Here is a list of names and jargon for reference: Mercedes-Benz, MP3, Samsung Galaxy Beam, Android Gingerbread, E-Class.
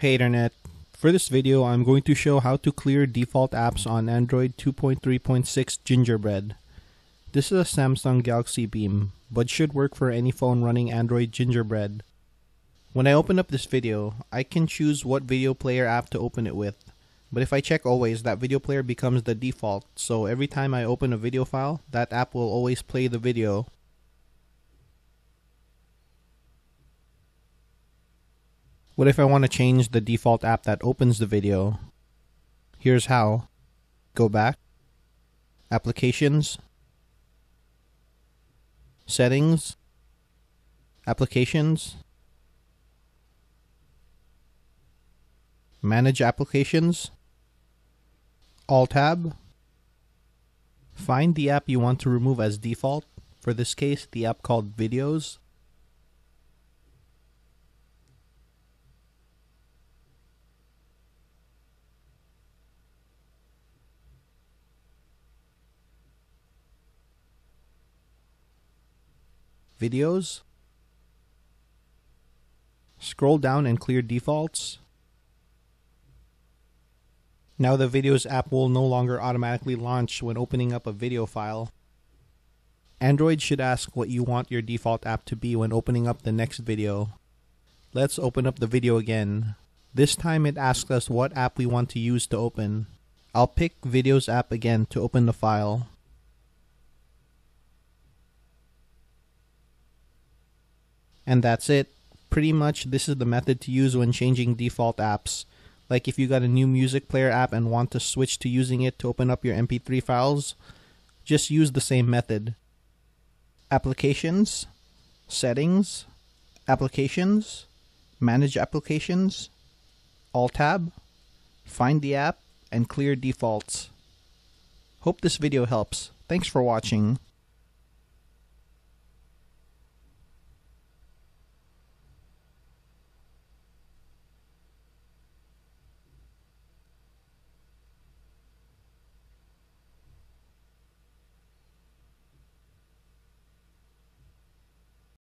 Hey Internet, for this video I'm going to show how to clear default apps on Android 2.3.6 Gingerbread. This is a Samsung Galaxy Beam, but should work for any phone running Android Gingerbread. When I open up this video, I can choose what video player app to open it with, but if I check always, that video player becomes the default, so every time I open a video file, that app will always play the video. What if I want to change the default app that opens the video? Here's how. Go back, Applications, Settings, Applications, Manage Applications, All tab. Find the app you want to remove as default, for this case the app called Videos. Videos. Scroll down and clear defaults. Now the Videos app will no longer automatically launch when opening up a video file. Android should ask what you want your default app to be when opening up the next video. Let's open up the video again. This time it asks us what app we want to use to open. I'll pick Videos app again to open the file. And that's it. Pretty much this is the method to use when changing default apps. Like if you got a new music player app and want to switch to using it to open up your MP3 files, just use the same method. Applications, Settings, Applications, Manage Applications, All tab, Find the app, and clear defaults. Hope this video helps. Thanks for watching.